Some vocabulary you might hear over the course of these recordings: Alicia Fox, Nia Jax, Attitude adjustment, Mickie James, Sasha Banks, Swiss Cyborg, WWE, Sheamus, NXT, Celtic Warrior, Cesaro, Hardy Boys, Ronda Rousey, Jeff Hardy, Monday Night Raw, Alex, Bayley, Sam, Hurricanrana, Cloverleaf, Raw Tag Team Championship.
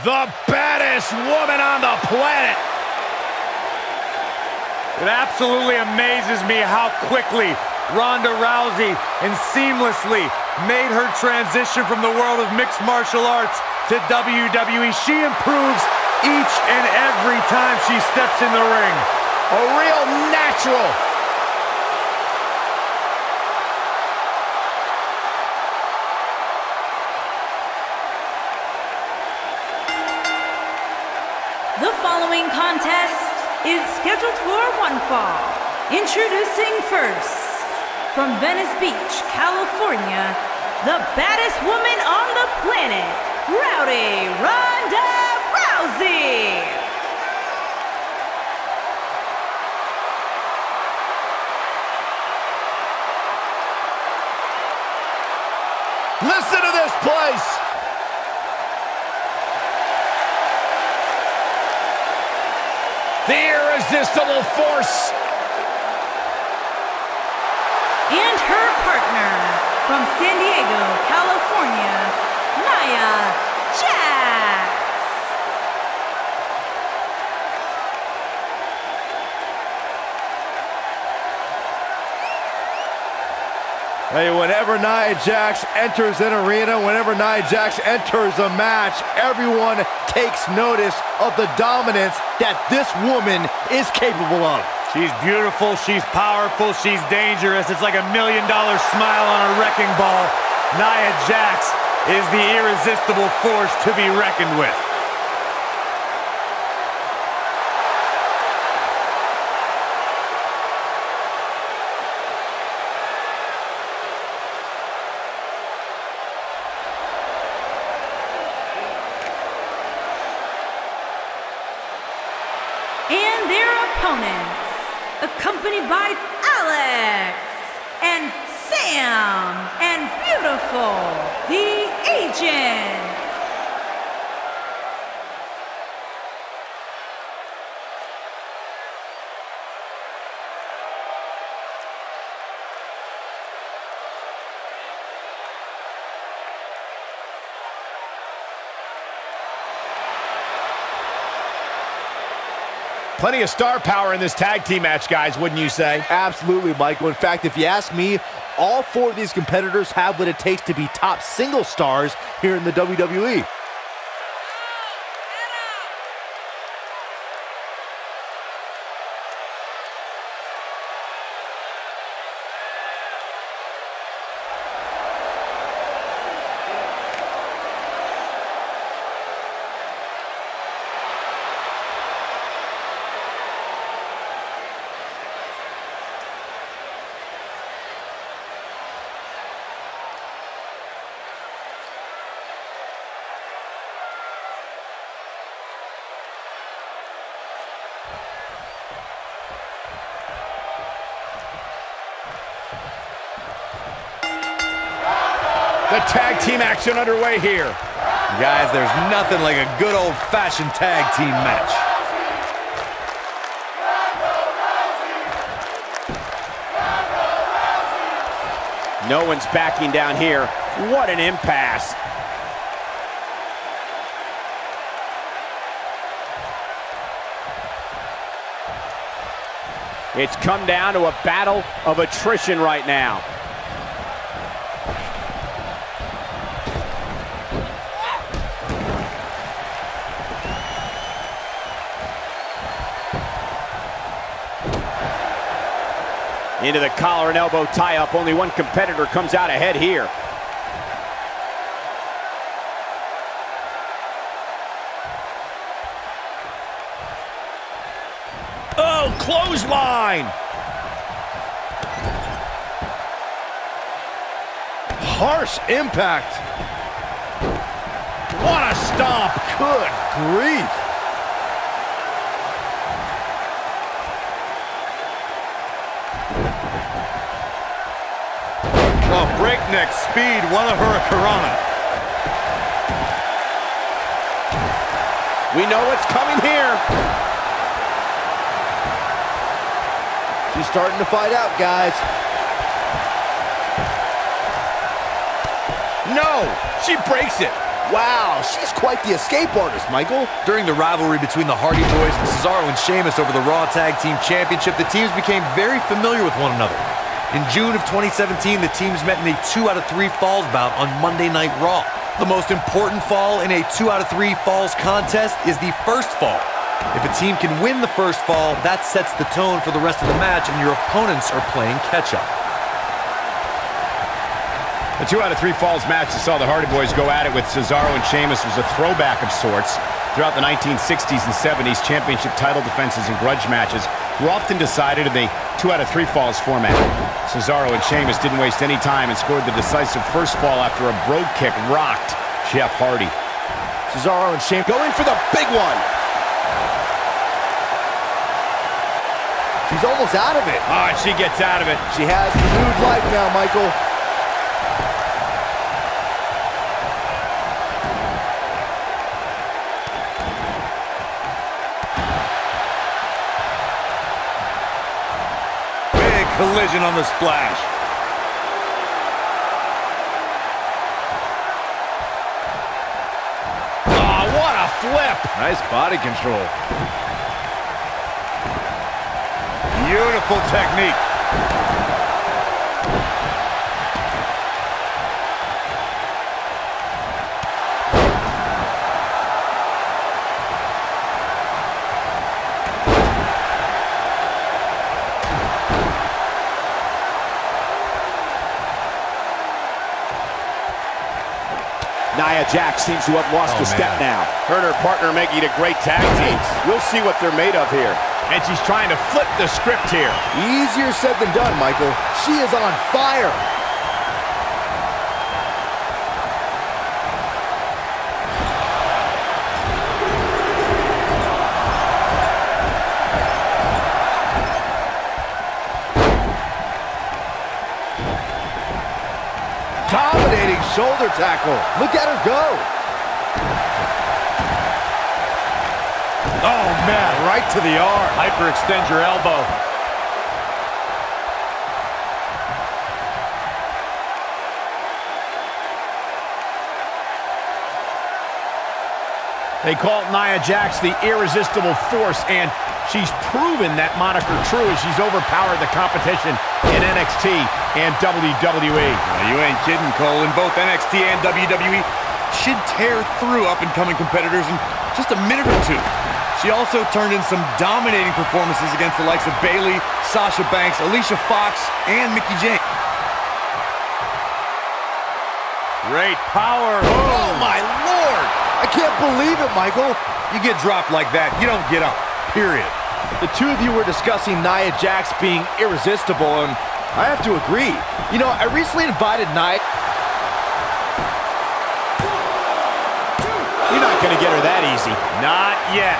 The baddest woman on the planet. It absolutely amazes me how quickly Ronda Rousey and seamlessly made her transition from the world of mixed martial arts to WWE. She improves each and every time she steps in the ring. A real natural. The following contest is scheduled for one fall. Introducing first, from Venice Beach, California, the baddest woman on the planet, Rowdy Ronda Rousey. Listen to this place. The irresistible force. And her partner, from San Diego, California, Nia Jax. Hey, whenever Nia Jax enters an arena, whenever Nia Jax enters a match, everyone takes notice of the dominance that this woman is capable of. She's beautiful, she's powerful, she's dangerous. It's like $1 million smile on a wrecking ball. Nia Jax is the irresistible force to be reckoned with. And their opponents, accompanied by Alex and Sam and Beautiful, the Agent. Plenty of star power in this tag team match, guys, wouldn't you say? Absolutely, Michael. In fact, if you ask me, all four of these competitors have what it takes to be top single stars here in the WWE. The tag team action underway here. Guys, there's nothing like a good old-fashioned tag team match. No one's backing down here. What an impasse. It's come down to a battle of attrition right now. Into the collar and elbow tie-up. Only one competitor comes out ahead here. Oh, clothesline! Harsh impact. What a stomp! Good grief! Oh, breakneck speed, one of her Hurricanrana. We know what's coming here. She's starting to fight out, guys. No, she breaks it. Wow, she's quite the escape artist, Michael. During the rivalry between the Hardy Boys, Cesaro and Sheamus over the Raw Tag Team Championship, the teams became very familiar with one another. In June of 2017, the teams met in a 2 out of 3 falls bout on Monday Night Raw. The most important fall in a 2 out of 3 falls contest is the first fall. If a team can win the first fall, that sets the tone for the rest of the match, and your opponents are playing catch-up. The 2 out of 3 falls match that saw the Hardy Boys go at it with Cesaro and Sheamus was a throwback of sorts. Throughout the 1960s and 70s, championship title defenses and grudge matches were often decided in the 2 out of 3 falls format. Cesaro and Sheamus didn't waste any time and scored the decisive first fall after a brogue kick rocked Jeff Hardy. Cesaro and Sheamus go in for the big one. She's almost out of it. Oh, she gets out of it. She has renewed life now, Michael. Collision on the splash. Oh, what a flip! Nice body control. Beautiful technique. Nia Jax seems to have lost a step now. Her and her partner Mickie did a great tag team. We'll see what they're made of here. And she's trying to flip the script here. Easier said than done, Michael. She is on fire. Shoulder tackle. Look at her go. Oh, man. Right to the arm. Hyperextend your elbow. They call Nia Jax the irresistible force, and she's proven that moniker true as she's overpowered the competition in NXT and WWE. Well, you ain't kidding, Cole. In both NXT and WWE, she'd tear through up-and-coming competitors in just a minute or two. She also turned in some dominating performances against the likes of Bayley, Sasha Banks, Alicia Fox, and Mickie James. Great power. Oh, my Lord! I can't believe it, Michael. You get dropped like that, you don't get up. Period. The two of you were discussing Nia Jax being irresistible, and I have to agree. You know, I recently invited Nia. You're not going to get her that easy. Not yet.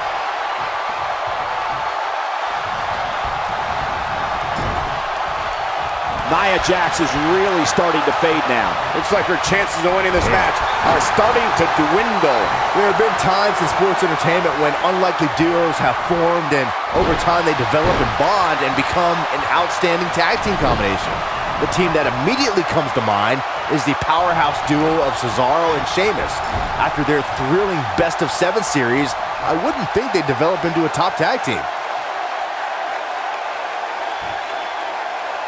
Nia Jax is really starting to fade now. Looks like her chances of winning this match are starting to dwindle. There have been times in sports entertainment when unlikely duos have formed, and over time they develop and bond and become an outstanding tag team combination. The team that immediately comes to mind is the powerhouse duo of Cesaro and Sheamus. After their thrilling best-of-7 series, I wouldn't think they'd develop into a top tag team.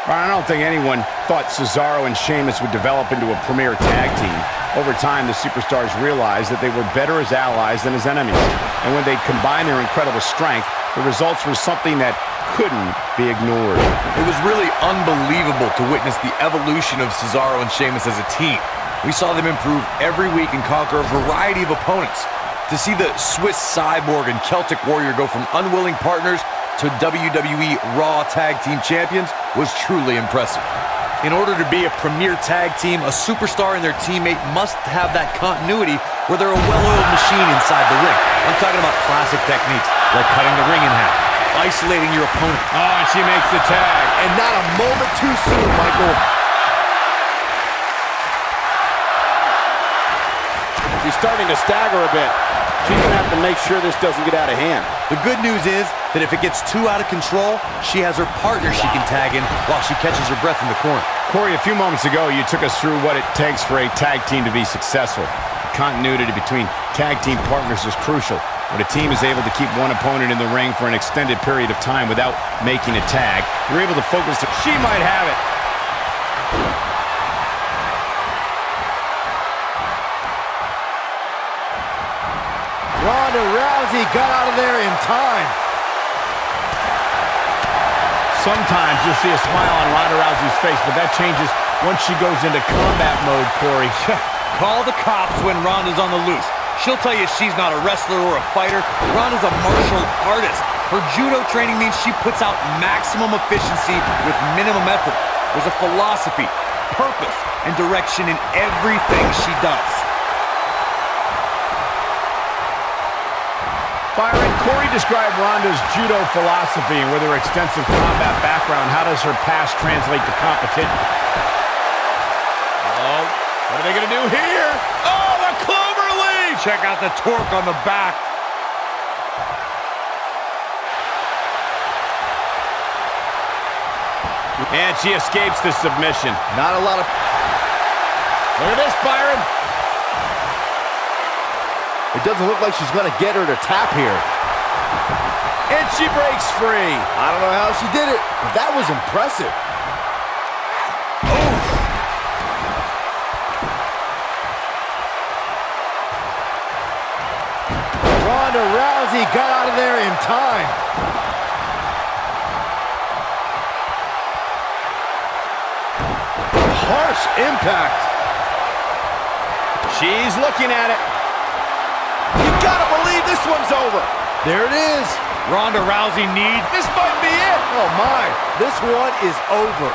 I don't think anyone thought Cesaro and Sheamus would develop into a premier tag team. Over time, the superstars realized that they were better as allies than as enemies. And when they combined their incredible strength, the results were something that couldn't be ignored. It was really unbelievable to witness the evolution of Cesaro and Sheamus as a team. We saw them improve every week and conquer a variety of opponents. To see the Swiss Cyborg and Celtic Warrior go from unwilling partners to WWE Raw Tag Team Champions was truly impressive. In order to be a premier tag team, a superstar and their teammate must have that continuity where they're a well-oiled machine inside the ring. I'm talking about classic techniques like cutting the ring in half, isolating your opponent. Oh, and she makes the tag. And not a moment too soon, Michael. She's starting to stagger a bit. She's going to have to make sure this doesn't get out of hand. The good news is that if it gets too out of control, she has her partner she can tag in while she catches her breath in the corner. Corey, a few moments ago, you took us through what it takes for a tag team to be successful. Continuity between tag team partners is crucial. When a team is able to keep one opponent in the ring for an extended period of time without making a tag, you're able to focus. She might have it. Ronda Rousey got out of there in time. Sometimes you'll see a smile on Ronda Rousey's face, but that changes once she goes into combat mode, Corey. Call the cops when Ronda's on the loose. She'll tell you she's not a wrestler or a fighter. Ronda's a martial artist. Her judo training means she puts out maximum efficiency with minimum effort. There's a philosophy, purpose, and direction in everything she does. Byron, Corey described Ronda's judo philosophy, and with her extensive combat background, how does her past translate to competition? Oh, what are they going to do here? Oh, the Cloverleaf! Check out the torque on the back. And she escapes the submission. Not a lot of... Look at this, Byron. It doesn't look like she's going to get her to tap here. And she breaks free. I don't know how she did it, but that was impressive. Oof. Ronda Rousey got out of there in time. Harsh impact. She's looking at it. You gotta believe this one's over. There it is. Ronda Rousey needs. This might be it. Oh my, this one is over.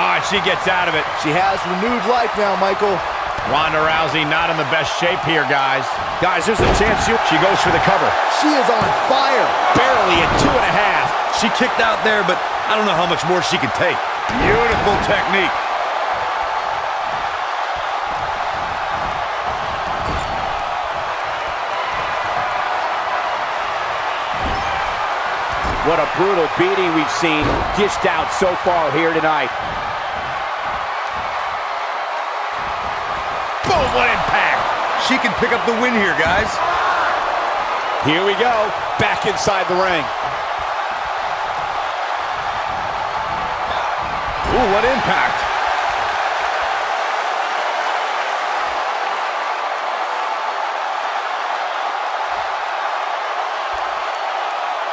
All right, she gets out of it. She has renewed life now, Michael. Ronda Rousey not in the best shape here, guys. Guys, there's a chance she goes for the cover. She is on fire. Barely at 2.5. She kicked out there, but I don't know how much more she can take. Beautiful technique. What a brutal beating we've seen dished out so far here tonight. Boom, what impact! She can pick up the win here, guys. Here we go, back inside the ring. Ooh, what impact!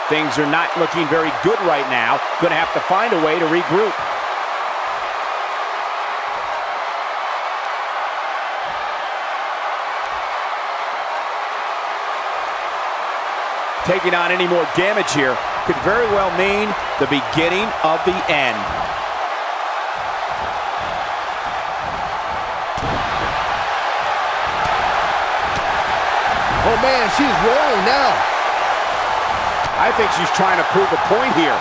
Things are not looking very good right now. Gonna have to find a way to regroup. Taking on any more damage here could very well mean the beginning of the end. Oh man, she's rolling now. I think she's trying to prove a point here.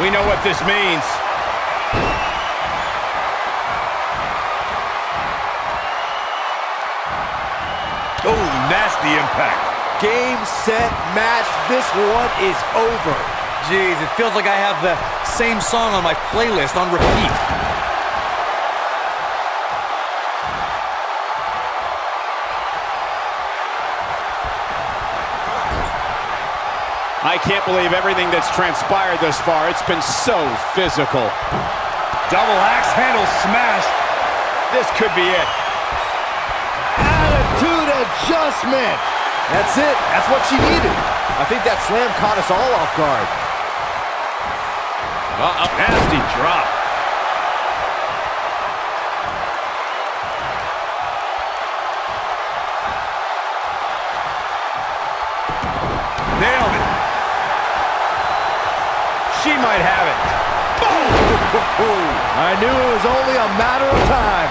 We know what this means. Oh, nasty impact. Game, set, match. This one is over. Jeez, it feels like I have the same song on my playlist on repeat. I can't believe everything that's transpired thus far. It's been so physical. Double axe handle smash. This could be it. Attitude adjustment. That's it. That's what she needed. I think that slam caught us all off guard. Uh-oh. Nasty drop. Nailed it. She might have it. Boom! I knew it was only a matter of time.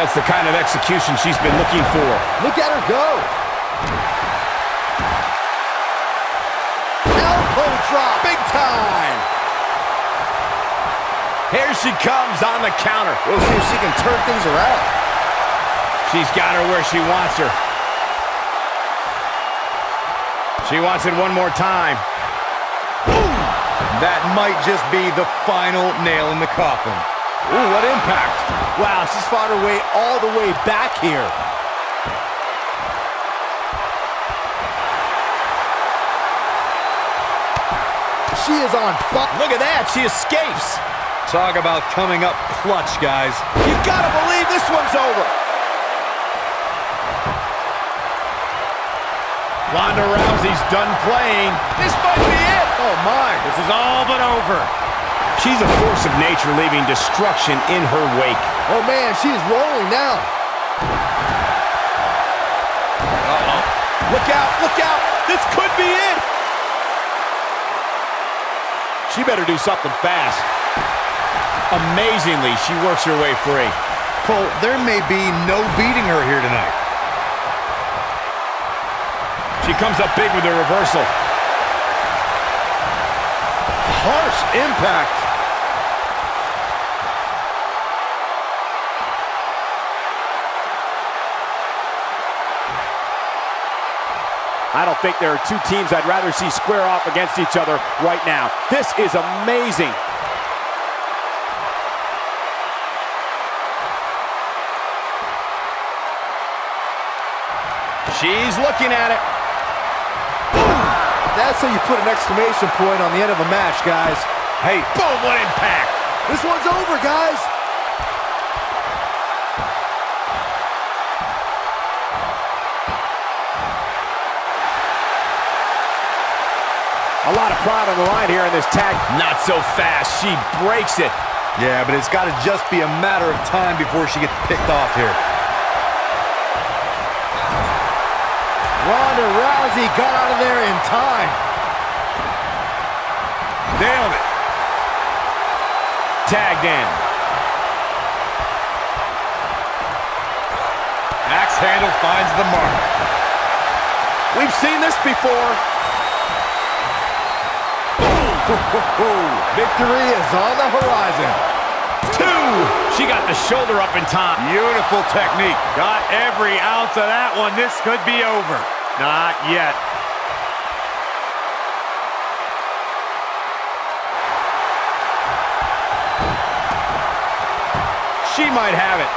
That's the kind of execution she's been looking for. Look at her go. Elbow drop, big time. Here she comes on the counter. We'll see if she can turn things around. She's got her where she wants her. She wants it one more time. Ooh, that might just be the final nail in the coffin. Ooh, what impact. Wow, she's fought her way all the way back here. She is on fire. Look at that. She escapes. Talk about coming up clutch, guys. You gotta believe this one's over. Ronda Rousey's done playing. This might be it. Oh, my. This is all but over. She's a force of nature, leaving destruction in her wake. Oh, man. She's rolling now. Uh-oh. Look out. Look out. This could be it. She better do something fast. Amazingly, she works her way free. Cole, there may be no beating her here tonight. She comes up big with a reversal. Harsh impact. I don't think there are two teams I'd rather see square off against each other right now. This is amazing. She's looking at it. Boom. That's how you put an exclamation point on the end of a match, guys. Hey, boom, what impact. This one's over, guys. A lot of pride on the line here in this tag. Not so fast. She breaks it. Yeah, but it's got to just be a matter of time before she gets picked off here. Ronda Rousey got out of there in time. Nailed it. Tagged in. Axe handle finds the mark. We've seen this before. Victory is on the horizon. Two! She got the shoulder up in time. Beautiful technique. Got every ounce of that one. This could be over. Not yet. She might have it.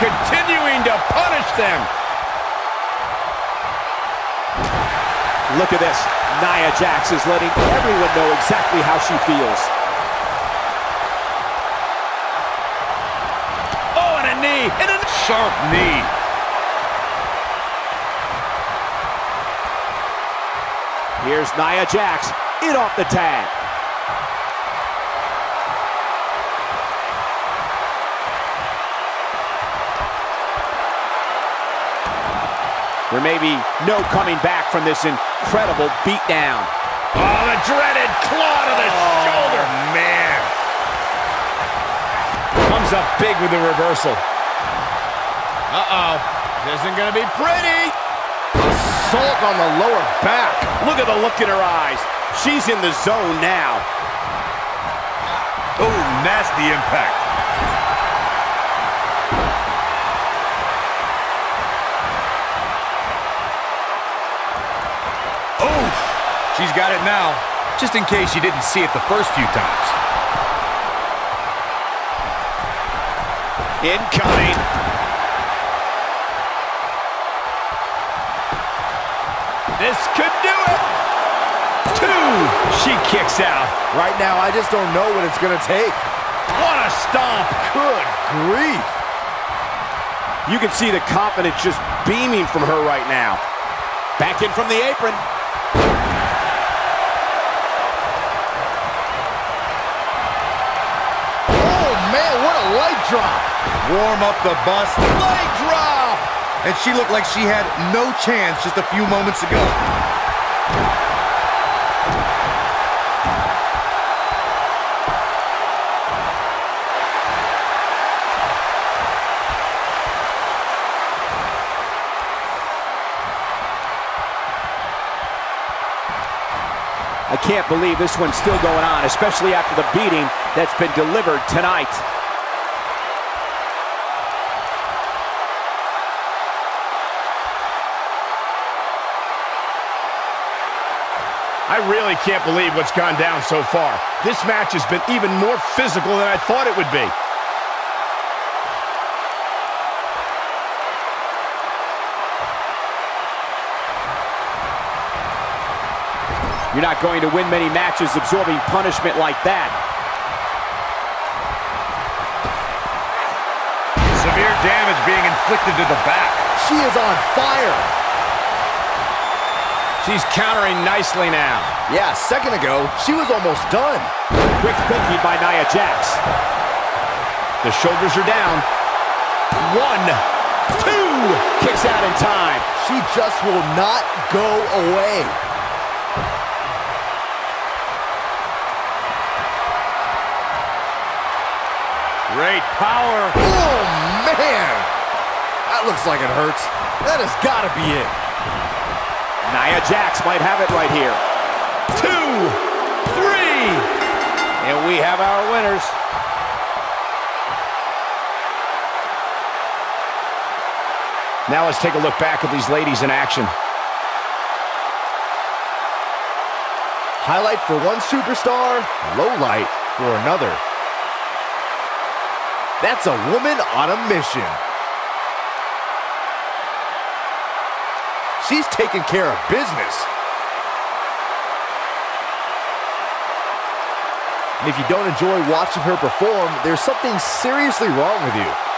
Continuing to punish them. Look at this. Nia Jax is letting everyone know exactly how she feels. Oh, and a knee. And a sharp knee. Here's Nia Jax. It off the tag. There may be no coming back from this incredible beatdown. Oh, the dreaded claw to the shoulder. Man. Comes up big with the reversal. Uh-oh. This isn't going to be pretty. Assault on the lower back. Look at the look in her eyes. She's in the zone now. Oh, nasty impact. She's got it now, just in case you didn't see it the first few times. Incoming. This could do it. Two. She kicks out. Right now, I just don't know what it's going to take. What a stomp. Good grief. You can see the confidence just beaming from her right now. Back in from the apron. Drop. Warm up the bus. Leg drop. And she looked like she had no chance just a few moments ago. can't believe this one's still going on, especially after the beating that's been delivered tonight. I really can't believe what's gone down so far. This match has been even more physical than I thought it would be. You're not going to win many matches absorbing punishment like that. Severe damage being inflicted to the back. She is on fire. She's countering nicely now. Yeah, a second ago, she was almost done. Quick thinking by Nia Jax. The shoulders are down. 1, 2. Kicks out in time. She just will not go away. Great power. Oh, man. That looks like it hurts. That has got to be it. Nia Jax might have it right here. 2, 3. And we have our winners. Now let's take a look back at these ladies in action. Highlight for one superstar, low light for another. That's a woman on a mission. She's taking care of business. And if you don't enjoy watching her perform, there's something seriously wrong with you.